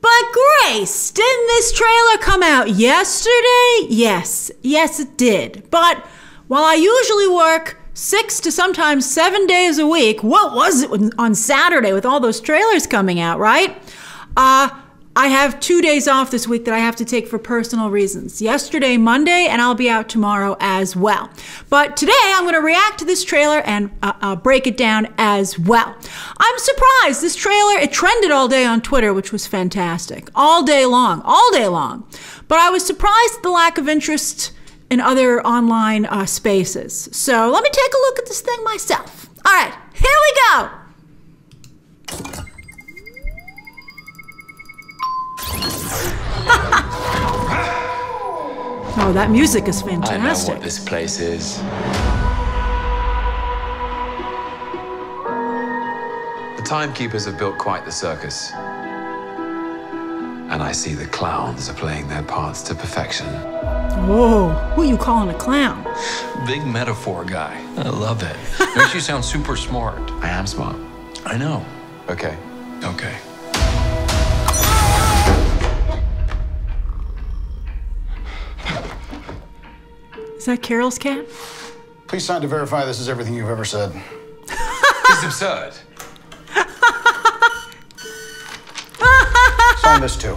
But Grace, didn't this trailer come out yesterday? Yes, it did. But while I usually work 6 to sometimes 7 days a week, what was it on Saturday with all those trailers coming out, right? I have 2 days off this week that I have to take for personal reasons. Yesterday, Monday, and I'll be out tomorrow as well. But today, I'm going to react to this trailer and break it down as well. I'm surprised. This trailer, it trended all day on Twitter, which was fantastic. All day long. All day long. But I was surprised at the lack of interest in other online spaces. So let me take a look at this thing myself. All right, here we go. Oh, that music is fantastic. I know what this place is. The timekeepers have built quite the circus. And I see the clowns are playing their parts to perfection. Whoa, who are you calling a clown? Big metaphor guy. I love it. It makes you sound super smart. I am smart. I know. Okay. Okay. Is that Carol's cat? Please sign to verify this is everything you've ever said. This is absurd. Sign this too.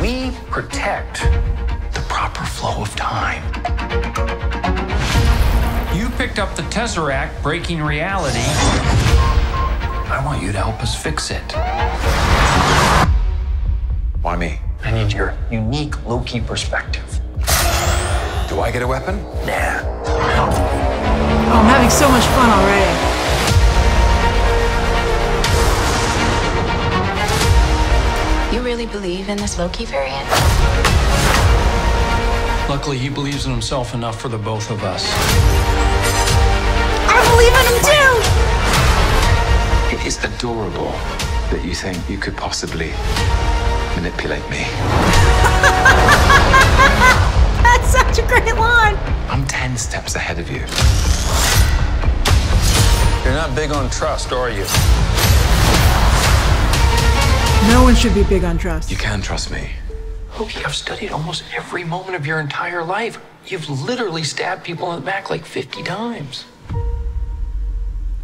We protect the proper flow of time. You picked up the Tesseract, breaking reality. I want you to help us fix it. Why me? I need your unique Loki perspective. Do I get a weapon? Nah. Oh, I'm having so much fun already. You really believe in this Loki variant? Luckily, he believes in himself enough for the both of us. I believe in him too! It is adorable that you think you could possibly manipulate me. That's such a great line. I'm 10 steps ahead of you. You're not big on trust, are you? No one should be big on trust. You can trust me. Loki, I've studied almost every moment of your entire life. You've literally stabbed people in the back like 50 times.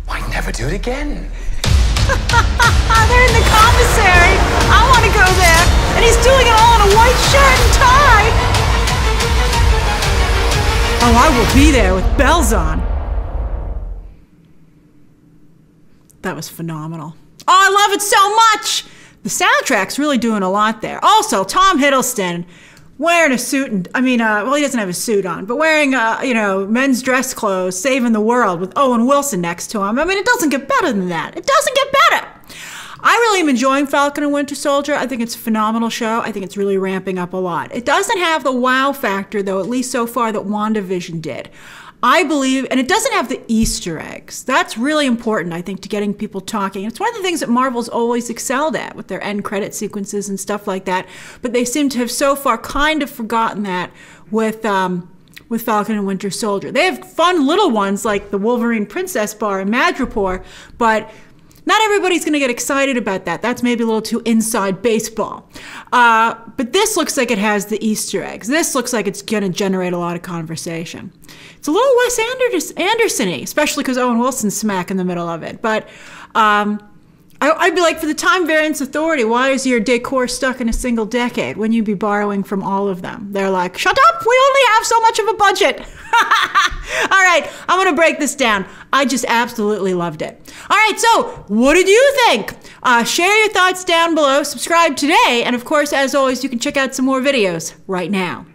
I'd never do it again. They're in the commissary. I want to go there. And he's doing it all in a white shirt and tie. Oh, I will be there with bells on. That was phenomenal. Oh, I love it so much. The soundtrack's really doing a lot there. Also, Tom Hiddleston wearing a suit and, well, he doesn't have a suit on, but wearing, men's dress clothes, saving the world with Owen Wilson next to him. I mean, it doesn't get better than that. It doesn't get better. I really am enjoying Falcon and Winter Soldier. I think it's a phenomenal show. I think it's really ramping up a lot. It doesn't have the wow factor, though, at least so far, that WandaVision did. I believe, and it doesn't have the Easter eggs. That's really important, I think, to getting people talking. It's one of the things that Marvel's always excelled at with their end credit sequences and stuff like that. But they seem to have so far kind of forgotten that with Falcon and Winter Soldier. They have fun little ones like the Wolverine Princess Bar in Madripoor, but not everybody's going to get excited about that. That's maybe a little too inside baseball. But this looks like it has the Easter eggs. This looks like it's going to generate a lot of conversation. It's a little Wes Anderson-y, especially because Owen Wilson's smack in the middle of it. But I'd be like, for the Time Variance Authority, why is your decor stuck in a single decade when you'd be borrowing from all of them? They're like, shut up, we only have so much of a budget. All right, I'm going to break this down. I just absolutely loved it. All right, so what did you think? Share your thoughts down below, subscribe today, and of course, as always, you can check out some more videos right now.